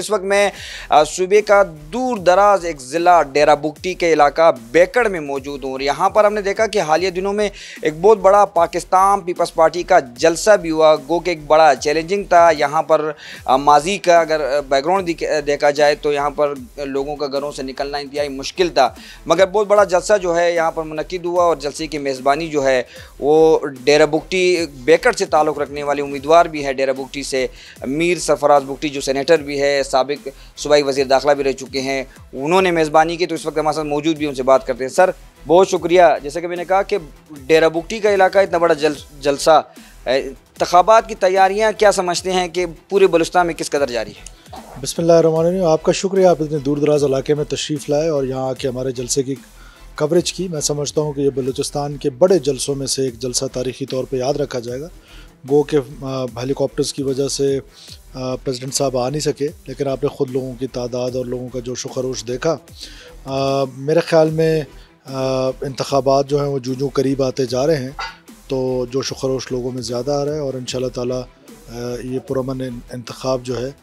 इस वक्त मैं सूबे का दूर दराज एक ज़िला डेरा बुगटी के इलाका बेकड़ में मौजूद हूँ और यहाँ पर हमने देखा कि हालिया दिनों में एक बहुत बड़ा पाकिस्तान पीपल्स पार्टी का जलसा भी हुआ, गो के एक बड़ा चैलेंजिंग था। यहाँ पर माजी का अगर बैकग्राउंड देखा जाए तो यहाँ पर लोगों का घरों से निकलना इंतहाई मुश्किल था, मगर बहुत बड़ा जलसा जो है यहाँ पर मुनक़िद हुआ और जलसे की मेज़बानी जो है वो डेरा बुगटी बेकड़ से ताल्लुक़ रखने वाले उम्मीदवार भी है डेरा बुगटी से मीर सरफराज बुगटी, जो सेनेटर भी है, साबिक सूबाई वज़ीर दाखिला भी रह चुके हैं, उन्होंने मेज़बानी की। तो इस वक्त हमारे साथ मौजूद भी, उनसे बात करते हैं। सर बहुत शुक्रिया। जैसे कि मैंने कहा कि डेरा बुगटी का इलाका इतना बड़ा जलसा, इंतखाबात की तैयारियां क्या समझते हैं कि पूरे बलूचिस्तान में किस कदर जारी है? बिस्मिल्लाह रहमान रहीम, आपका शुक्रिया, आप इतने दूर दराज इलाके में तशरीफ़ लाए और यहाँ आके हमारे जलसे की कवरेज की। मैं समझता हूँ कि ये बलूचिस्तान के बड़े जलसों में से एक जलसा तारीख़ी तौर पर याद रखा जाएगा। गो के हेलीकॉप्टर्स की वजह से प्रेसिडेंट साहब आ नहीं सके, लेकिन आपने ख़ुद लोगों की तादाद और लोगों का जोश खरोश देखा। मेरे ख़्याल में इंतखाबात जो हैं वो जूँ जूँ करीब आते जा रहे हैं तो जोश खरोश लोगों में ज़्यादा आ रहा है और इंशाल्लाह ताला ये पुरअमन इंतखाब जो है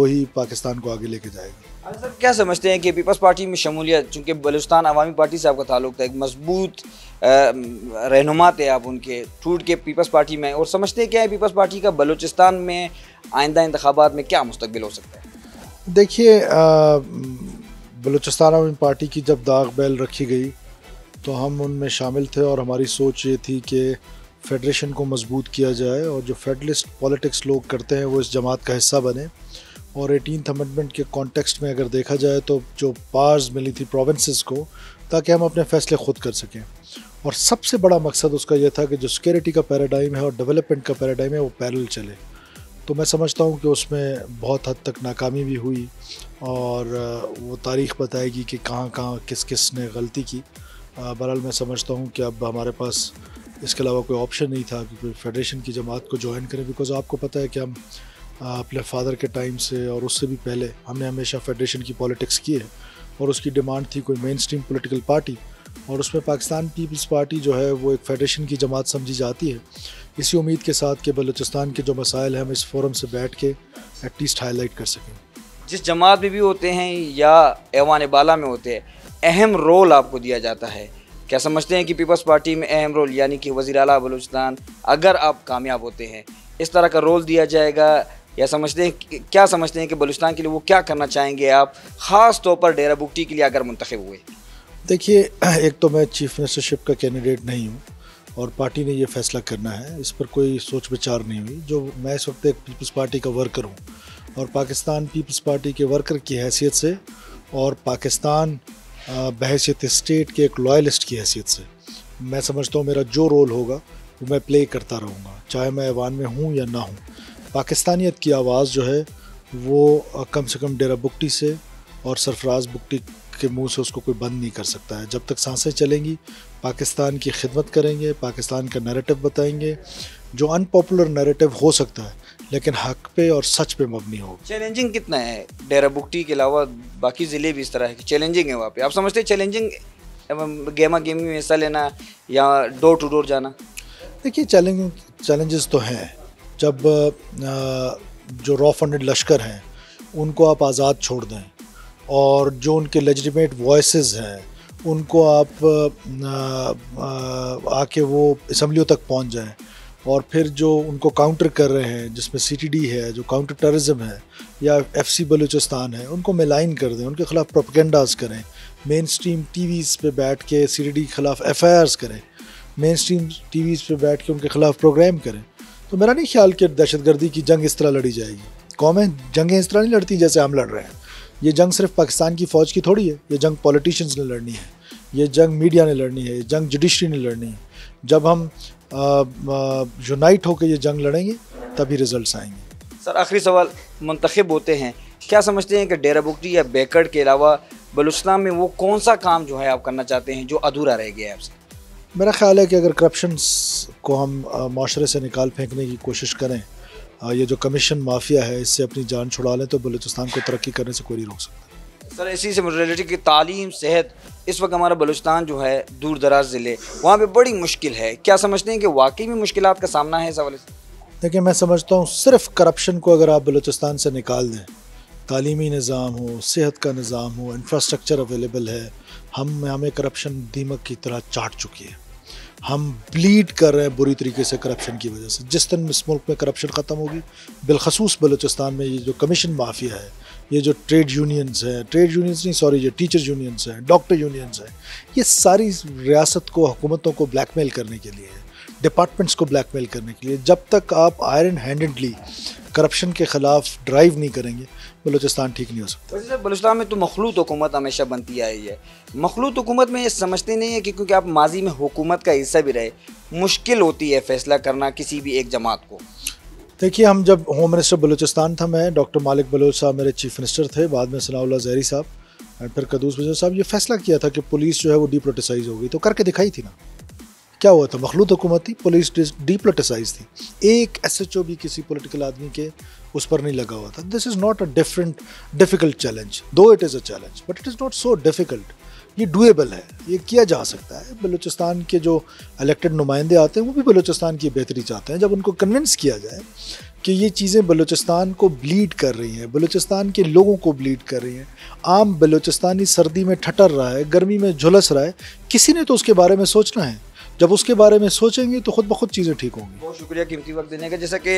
वही पाकिस्तान को आगे लेके जाएगा। सर क्या समझते हैं कि पीपल्स पार्टी में शमूलियत, चूँकि बलूचिस्तान अवामी पार्टी से आपका ताल्लुक़ था, एक मजबूत रहनुमा थे आप उनके, टूट के पीपल्स पार्टी में, और समझते क्या है पीपल्स पार्टी का बलूचिस्तान में आइंदा इंतखाबात में क्या मुस्तकबिल हो सकता है? देखिए, बलूचिस्तान अवामी पार्टी की जब दाग बैल रखी गई तो हम उनमें शामिल थे और हमारी सोच ये थी कि फेडरेशन को मजबूत किया जाए और जो फेडरलिस्ट पॉलिटिक्स लोग करते हैं वो इस जमात का हिस्सा बने। और 18th अमेंडमेंट के कॉन्टेक्स्ट में अगर देखा जाए तो जो पावर्स मिली थी प्रोविंसेस को, ताकि हम अपने फ़ैसले ख़ुद कर सकें, और सबसे बड़ा मकसद उसका यह था कि जो सिक्योरिटी का पैराडाइम है और डेवलपमेंट का पैराडाइम है वो पैरेलल चले। तो मैं समझता हूँ कि उसमें बहुत हद तक नाकामी भी हुई और वो तारीख़ बताएगी कि कहाँ कहाँ किस किस ने गलती की। बहरहाल मैं समझता हूँ कि अब हमारे पास इसके अलावा कोई ऑप्शन नहीं था कि फेडरेशन की जमात को ज्वाइन करें, बिकॉज़ आपको पता है कि हम अपने फ़ादर के टाइम से और उससे भी पहले हमने हमेशा फेडरेशन की पॉलिटिक्स की है और उसकी डिमांड थी कोई मेन स्ट्रीम पोलिटिकल पार्टी, और उसमें पाकिस्तान पीपल्स पार्टी जो है वो एक फेडरेशन की जमात समझी जाती है। इसी उम्मीद के साथ कि बलूचिस्तान के जो मसाइल हैं हम इस फोरम से बैठ के एटलीस्ट हाईलाइट कर सकें। जिस जमात में भी होते हैं या ऐवान बाला में होते हैं, अहम रोल आपको दिया जाता है, क्या समझते हैं कि पीपल्स पार्टी में अहम रोल, यानी कि वज़ीर आला बलूचिस्तान अगर आप कामयाब होते हैं इस तरह का रोल दिया जाएगा, या समझते हैं क्या समझते हैं कि बलूचिस्तान के लिए वो क्या करना चाहेंगे आप, ख़ास तौर पर डेरा बुगटी के लिए अगर मुंतखब हुए? देखिए, एक तो मैं चीफ मिनिस्टरशिप का कैंडिडेट नहीं हूँ और पार्टी ने ये फैसला करना है, इस पर कोई सोच विचार नहीं हुई। जो मैं इस वक्त एक पीपल्स पार्टी का वर्कर हूँ और पाकिस्तान पीपल्स पार्टी के वर्कर की हैसियत से और पाकिस्तान बहैसियत स्टेट के एक लॉयलिस्ट की हैसियत से मैं समझता हूँ मेरा जो रोल होगा वो मैं प्ले करता रहूँगा, चाहे मैं ऐवान में हूँ या ना हूँ। पाकिस्तानियत की आवाज़ जो है वो कम से कम डेरा बुगटी से और सरफराज बुगटी के मुंह से उसको कोई बंद नहीं कर सकता है। जब तक सांसें चलेंगी पाकिस्तान की खिदमत करेंगे, पाकिस्तान का नैरेटिव बताएंगे, जो अनपॉपुलर नैरेटिव हो सकता है लेकिन हक पे और सच पे मबनी हो। चैलेंजिंग कितना है डेरा बुगटी के अलावा बाकी ज़िले भी इस तरह है, चैलेंजिंग है वहाँ पर? आप समझते चैलेंजिंग गेमा गेमी में हिस्सा लेना या डोर टू डोर जाना? देखिए, चैलेंजेस तो हैं। जब जो रॉ फंडेड लश्कर हैं उनको आप आज़ाद छोड़ दें और जो उनके लेजिटिमेट वॉइसेस हैं उनको आप आके वो असम्बलियों तक पहुंच जाएं, और फिर जो उनको काउंटर कर रहे हैं जिसमें सीटीडी है, जो काउंटर टेररिज्म है, या एफसी बलूचिस्तान है, उनको मेलाइन कर दें, उनके ख़िलाफ़ प्रोपेगेंडाज करें, मेन स्ट्रीम टीवीज़ पर बैठ के सीटीडी के ख़िलाफ़ एफआईआरस करें, मेन स्ट्रीम टीवीज़ पर बैठ के उनके ख़िलाफ़ प्रोग्राम करें, तो मेरा नहीं ख्याल कि दहशतगर्दी की जंग इस तरह लड़ी जाएगी। कौमें जंगें इस तरह नहीं लड़ती जैसे हम लड़ रहे हैं। ये जंग सिर्फ पाकिस्तान की फ़ौज की थोड़ी है, ये जंग पॉलिटिशियंस ने लड़नी है, ये जंग मीडिया ने लड़नी है, ये जंग जुडिशरी ने लड़नी है। जब हम यूनाइट होकर ये जंग लड़ेंगे तभी रिजल्ट्स आएंगे। सर आखिरी सवाल, मुंतखब होते हैं, क्या समझते हैं कि डेरा बुगटी या बेकड़ के अलावा बलूचिस्तान में वो कौन सा काम जो है आप करना चाहते हैं जो अधूरा रह गया है आपसे? मेरा ख्याल है कि अगर करप्शन को हम माशरे से निकाल फेंकने की कोशिश करें, ये जो कमीशन माफिया है इससे अपनी जान छुड़ा लें, तो बलूचिस्तान को तरक्की करने से कोई नहीं रोक सकता। सर इसी से रिलेटेड कि तालीम, सेहत, इस वक्त हमारा बलूचिस्तान जो है दूर दराज ज़िले वहाँ पे बड़ी मुश्किल है, क्या समझते हैं कि वाकई में मुश्किलात का सामना है इस हवाले से? देखिए, मैं समझता हूँ सिर्फ करप्शन को अगर आप बलूचिस्तान से निकाल दें तालीमी निज़ाम हो, सेहत का निज़ाम हो, इंफ्रास्ट्रक्चर अवेलेबल है। हमें करप्शन दीमक की तरह चाट चुकी है, हम ब्लीड कर रहे हैं बुरी तरीके से करप्शन की वजह से। जिस दिन इस मुल्क में करप्शन ख़त्म होगी, बिलखसूस बलूचिस्तान में ये जो कमीशन माफिया है, ये जो टीचर्स यूनियंस हैं, डॉक्टर यूनियंस हैं, ये सारी रियासत को, हुकूमतों को ब्लैकमेल करने के लिए है, डिपार्टमेंट्स को ब्लैकमेल करने के लिए। जब तक आप आयरन हैंडेडली करप्शन के ख़िलाफ़ ड्राइव नहीं करेंगे, बलूचिस्तान ठीक नहीं हो सकता। बलूचिस्तान में तो मखलूत हुकूमत हमेशा बनती आई है। मखलूत हुकूमत में ये समझते नहीं है कि क्योंकि आप माजी में हुकूमत का हिस्सा भी रहे, मुश्किल होती है फैसला करना किसी भी एक जमात को। देखिए, हम जब होम मिनिस्टर बलूचिस्तान था, मैं डॉक्टर मालिक बलोच साहब मेरे चीफ मिनिस्टर थे, बाद में सनाउल्लाह ज़हरी साहब और फिर क़दूस बलोच साहब, ये फैसला किया था कि पुलिस जो है वो डीपोलिटिसाइज हो गई। तो करके दिखाई थी ना, क्या हुआ था? मखलूत हुकूमत थी, पुलिस डीपोलिटिसाइज थी, एक SHO भी किसी पॉलिटिकल आदमी के उस पर नहीं लगा हुआ था। This is not a difficult challenge, though it is a challenge but it is not so difficult. ये डुएबल है, ये किया जा सकता है। बलूचिस्तान के जो इलेक्टेड नुमाइंदे आते हैं वो भी बलूचिस्तान की बेहतरी चाहते हैं। जब उनको कन्विंस किया जाए कि ये चीज़ें बलूचिस्तान को ब्लीड कर रही हैं, बलूचिस्तान के लोगों को ब्लीड कर रही हैं, आम बलूचिस्तानी सर्दी में ठटर रहा है, गर्मी में झुलस रहा है, किसी ने तो उसके बारे में सोचना है। जब उसके बारे में सोचेंगे तो खुद ब खुद चीज़ें ठीक होंगी। बहुत शुक्रिया कीमती वक्त देने का। जैसा कि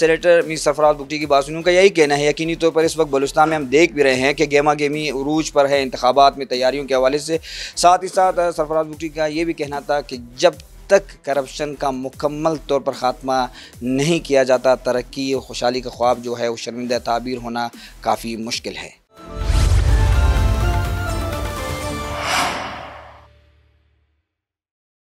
सेनेटर मीर सरफराज बुगटी की बात सुनूँ का यही कहना है, यकीनी तौर पर इस वक्त बलूचिस्तान में हम देख भी रहे हैं कि गेमा गेमी उरूज पर है इंतखाबात में तैयारियों के हवाले से। साथ ही साथ सरफराज बुगटी का ये भी कहना था कि जब तक करप्शन का मुकम्मल तौर पर ख़ात्मा नहीं किया जाता, तरक्की और खुशहाली का ख्वाब जो है वो शर्मिंदा ताबीर होना काफ़ी मुश्किल है।